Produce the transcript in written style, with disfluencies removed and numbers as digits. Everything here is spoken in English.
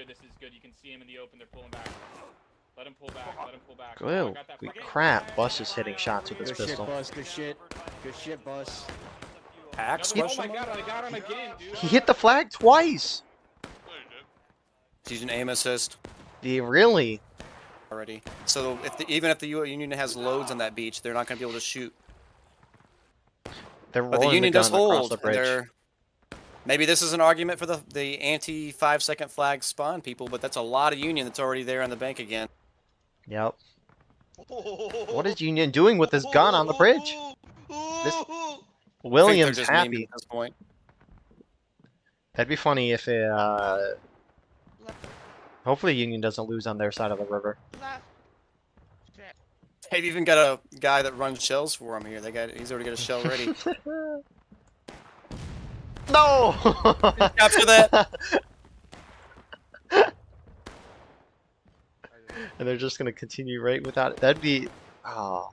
good. This is good. You can see him in the open. They're pulling back. Let him pull back. Let him pull back. Good crap. Bus is hitting shots with his pistol. Good shit, Bus. Good shit. Good shit, Bus. Axe? Oh my god, I got him again, dude. He hit the flag twice. He's an aim assist. Really? Already. So if the, even if the Union has loads on that beach, they're not going to be able to shoot. They're rolling the Union does hold. Maybe this is an argument for the anti-5-second flag spawn people, but that's a lot of Union that's already there on the bank again. Yep. What is Union doing with his gun on the bridge? This William's happy. At this point. That'd be funny if it, hopefully Union doesn't lose on their side of the river. They've even got a guy that runs shells for him here. They got he's already got a shell ready. No! Capture that! And they're just gonna continue right without it. That'd be... Oh.